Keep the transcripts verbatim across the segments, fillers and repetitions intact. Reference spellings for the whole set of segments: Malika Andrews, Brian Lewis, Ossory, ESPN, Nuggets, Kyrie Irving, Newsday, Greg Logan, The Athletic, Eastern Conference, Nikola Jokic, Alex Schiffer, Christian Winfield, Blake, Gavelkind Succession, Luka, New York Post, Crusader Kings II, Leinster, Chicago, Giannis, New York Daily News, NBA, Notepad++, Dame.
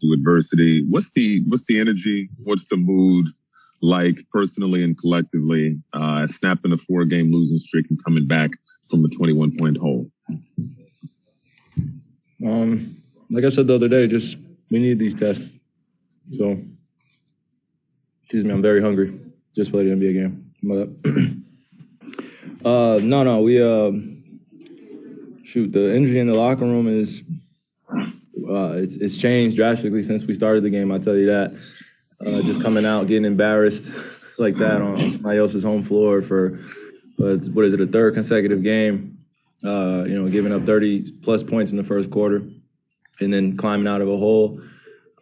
through adversity. What's the what's the energy? What's the mood like personally and collectively? Uh, snapping a four-game losing streak and coming back from a twenty-one point hole. Um, like I said the other day, just we need these tests. So, excuse me, I'm very hungry. Just played an N B A game. uh, no, no, we uh, shoot. The energy in the locker room is uh, it's it's changed drastically since we started the game. I tell you that. Uh, just coming out, getting embarrassed like that on somebody else's home floor for what, what is it, a third consecutive game? Uh, you know, giving up thirty plus points in the first quarter, and then climbing out of a hole,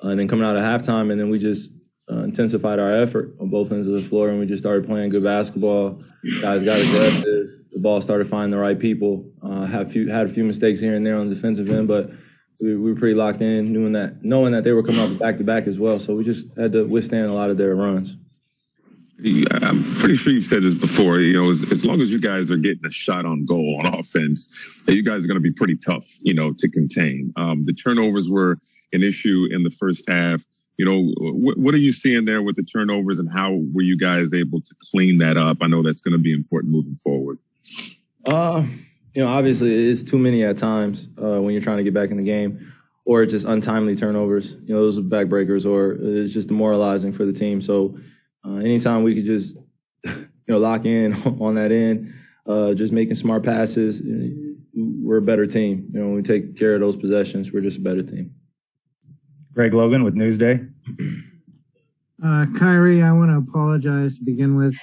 uh, and then coming out of halftime, and then we just uh, intensified our effort on both ends of the floor, and we just started playing good basketball. Guys got aggressive. The ball started finding the right people. Uh, had few had a few mistakes here and there on the defensive end, but we, we were pretty locked in, knowing that knowing that they were coming off back to back as well. So we just had to withstand a lot of their runs. I'm pretty sure you've said this before. You know, as, as long as you guys are getting a shot on goal on offense, you guys are going to be pretty tough, you know, to contain. Um, the turnovers were an issue in the first half. You know, wh- what are you seeing there with the turnovers, and how were you guys able to clean that up? I know that's going to be important moving forward. Uh, you know, obviously it's too many at times uh, when you're trying to get back in the game, or just untimely turnovers. You know, those are backbreakers, or it's just demoralizing for the team. So, Uh, anytime we could just, you know, lock in on that end, uh, just making smart passes, we're a better team. You know, when we take care of those possessions, we're just a better team. Greg Logan with Newsday. Uh, Kyrie, I want to apologize to begin with.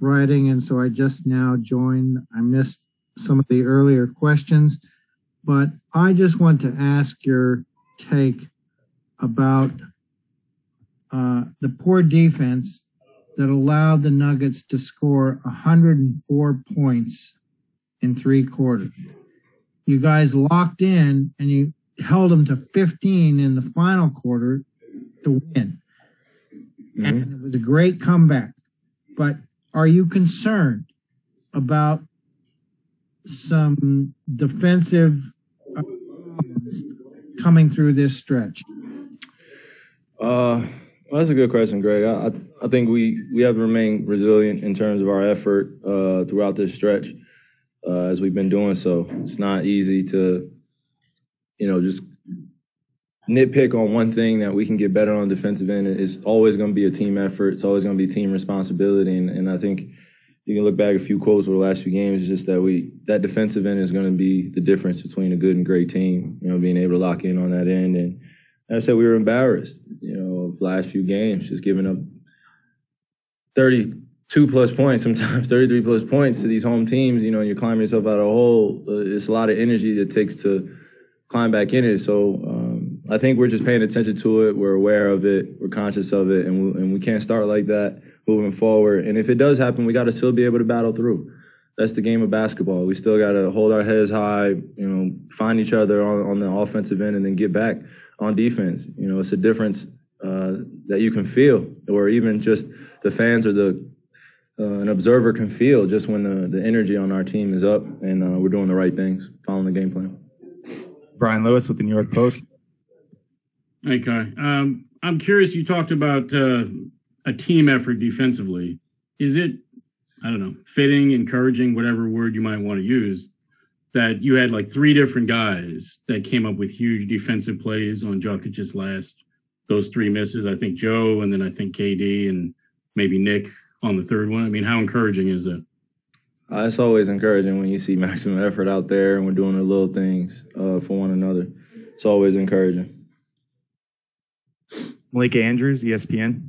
Writing, and so I just now joined. I missed some of the earlier questions, but I just want to ask your take about Uh, the poor defense that allowed the Nuggets to score one hundred four points in three quarters. You guys locked in and you held them to fifteen in the final quarter to win. Mm-hmm. And it was a great comeback. But are you concerned about some defensive problems coming through this stretch? Uh. Well, that's a good question, Greg. I I think we, we have remained resilient in terms of our effort uh, throughout this stretch, uh, as we've been doing so. It's not easy to, you know, just nitpick on one thing that we can get better on the defensive end. It's always going to be a team effort. It's always going to be team responsibility. And, and I think you can look back a few quotes over the last few games, just that we that defensive end is going to be the difference between a good and great team. You know, being able to lock in on that end. And I said we were embarrassed, you know, the last few games, just giving up thirty-two plus points, sometimes thirty-three plus points to these home teams, you know, and you're climbing yourself out of a hole. It's a lot of energy that takes to climb back in it. So um, I think we're just paying attention to it. We're aware of it. We're conscious of it. And we, and we can't start like that moving forward. And if it does happen, we got to still be able to battle through. That's the game of basketball. We still got to hold our heads high, you know, find each other on, on the offensive end, and then get back on defense. You know, it's a difference uh, that you can feel, or even just the fans or the uh, an observer can feel, just when the, the energy on our team is up and uh, we're doing the right things, following the game plan. Brian Lewis with the New York Post. Hey, Kai. Um, I'm curious, you talked about uh, a team effort defensively. Is it, I don't know, fitting, encouraging, whatever word you might want to use, that you had like three different guys that came up with huge defensive plays on Jokic's last, those three misses? I think Joe, and then I think K D, and maybe Nick on the third one. I mean, how encouraging is that? Uh, it's always encouraging when you see maximum effort out there and we're doing the little things uh, for one another. It's always encouraging. Malika Andrews, E S P N.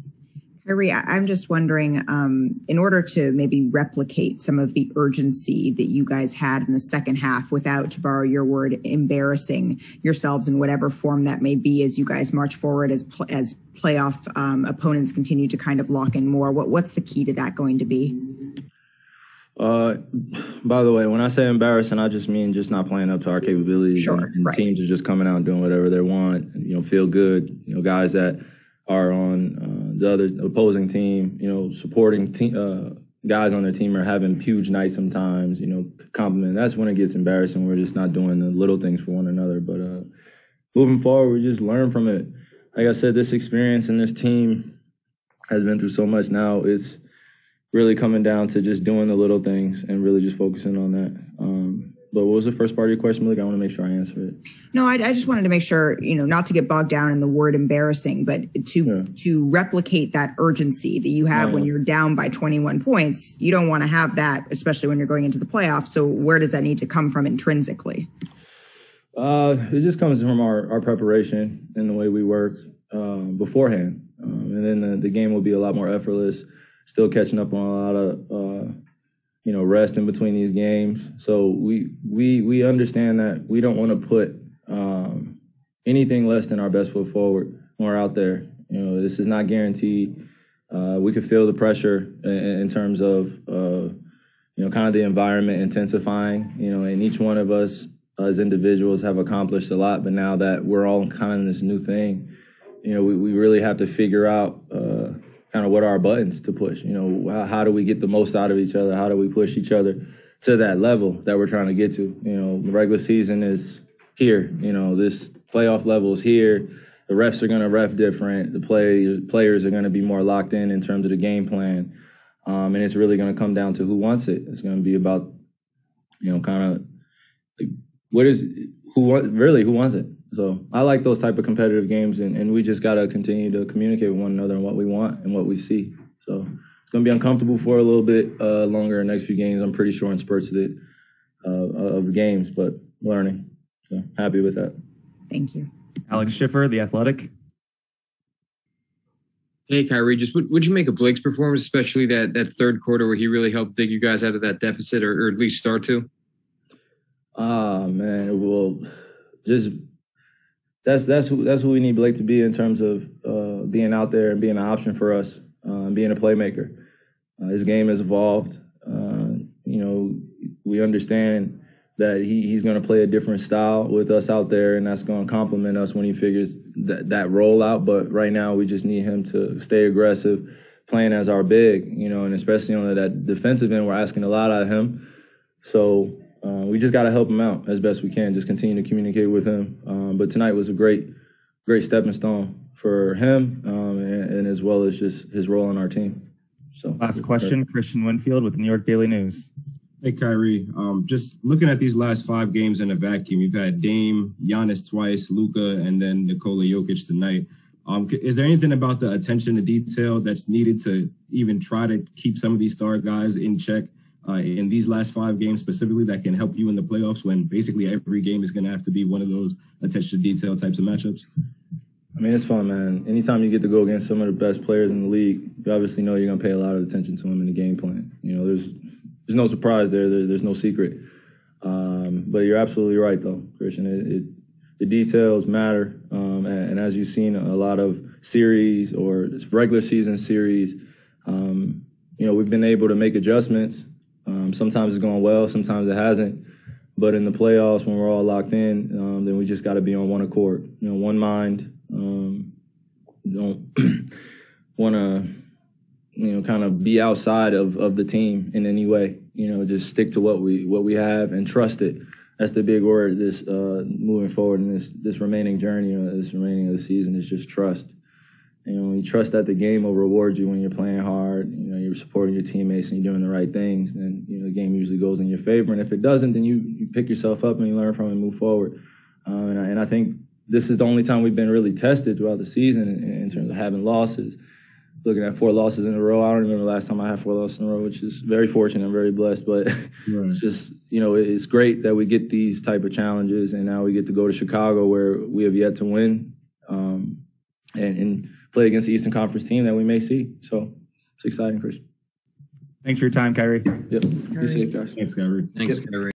Kyrie, I'm just wondering, um, in order to maybe replicate some of the urgency that you guys had in the second half without, to borrow your word, embarrassing yourselves in whatever form that may be as you guys march forward, as pl- as playoff um, opponents continue to kind of lock in more, what what's the key to that going to be? Uh, by the way, when I say embarrassing, I just mean just not playing up to our capabilities. Sure, and, and right. Teams are just coming out and doing whatever they want, you know, feel good, you know, guys that are on uh, – the other opposing team, you know, supporting te- uh, guys on their team are having huge nights sometimes, you know, compliment. That's when it gets embarrassing. We're just not doing the little things for one another. But uh, moving forward, we just learn from it. Like I said, this experience and this team has been through so much now. It's really coming down to just doing the little things and really just focusing on that. Um, but what was the first part of your question, Malika? I want to make sure I answer it. No, I, I just wanted to make sure, you know, not to get bogged down in the word embarrassing, but to yeah. to replicate that urgency that you have yeah. when you're down by twenty-one points. You don't want to have that, especially when you're going into the playoffs. So where does that need to come from intrinsically? Uh, it just comes from our, our preparation and the way we work uh, beforehand. Um, and then the, the game will be a lot more effortless, still catching up on a lot of, uh, you know, rest in between these games. So we we we understand that we don't want to put um, anything less than our best foot forward when we're out there. You know, this is not guaranteed. Uh, we can feel the pressure in, in terms of, uh, you know, kind of the environment intensifying, you know, and each one of us as individuals have accomplished a lot, but now that we're all kind of in this new thing, you know, we, we really have to figure out uh, kind of what are our buttons to push. You know, how, how do we get the most out of each other? How do we push each other to that level that we're trying to get to? You know, the regular season is here. You know, this playoff level is here. The refs are going to ref different. The play, players are going to be more locked in in terms of the game plan. Um, and it's really going to come down to who wants it. It's going to be about, you know, kind of like, what is who really who wants it? So I like those type of competitive games, and, and we just got to continue to communicate with one another and what we want and what we see. So it's going to be uncomfortable for a little bit uh, longer in the next few games. I'm pretty sure in spurts of, it, uh, of games, but learning. So happy with that. Thank you. Alex Schiffer, The Athletic. Hey, Kyrie, just what would you make of Blake's performance, especially that, that third quarter where he really helped dig you guys out of that deficit, or, or at least start to? Ah, man, well, just that's that's who that's who we need Blake to be in terms of uh, being out there and being an option for us, uh, being a playmaker. Uh, his game has evolved. Uh, you know, we understand that he, he's going to play a different style with us out there, and that's going to complement us when he figures that that role out. But right now, we just need him to stay aggressive, playing as our big, you know, and especially on that defensive end, we're asking a lot out of him. So. Uh, we just got to help him out as best we can, just continue to communicate with him. Um, but tonight was a great, great stepping stone for him um, and, and as well as just his role on our team. So last question, Christian Winfield with the New York Daily News. Hey, Kyrie, um, just looking at these last five games in a vacuum, you've had Dame, Giannis twice, Luka, and then Nikola Jokic tonight. Um, is there anything about the attention to detail that's needed to even try to keep some of these star guys in check Uh, in these last five games specifically that can help you in the playoffs when basically every game is going to have to be one of those attention to detail types of matchups? I mean, it's fun, man. Anytime you get to go against some of the best players in the league, you obviously know you're going to pay a lot of attention to them in the game plan. You know, there's there's no surprise there. there there's no secret. Um, but you're absolutely right, though, Christian. It, it, the details matter. Um, and, and as you've seen a lot of series or regular season series, um, you know, we've been able to make adjustments. Um, sometimes it's going well, sometimes it hasn't. But in the playoffs, when we're all locked in, um, then we just got to be on one accord, you know, one mind. Um, don't want to, you know, kind of be outside of, of the team in any way. You know, just stick to what we what we have and trust it. That's the big word. This uh, moving forward in this this remaining journey, or this remaining of the season, is just trust. You know, you trust that the game will reward you when you're playing hard, you know, you're supporting your teammates and you're doing the right things, then, you know, the game usually goes in your favor. And if it doesn't, then you, you pick yourself up and you learn from it and move forward. Uh, and, I, and I think this is the only time we've been really tested throughout the season in, in terms of having losses. Looking at four losses in a row, I don't remember the last time I had four losses in a row, which is very fortunate. I'm very blessed. But right. It's just, you know, it's great that we get these type of challenges. And now we get to go to Chicago where we have yet to win. Um, and, and play against the Eastern Conference team that we may see. So it's exciting, Chris. Thanks for your time, Kyrie. Yep. Thanks, Kyrie. Be safe, Josh. Thanks, Kyrie. Thanks, Kyrie.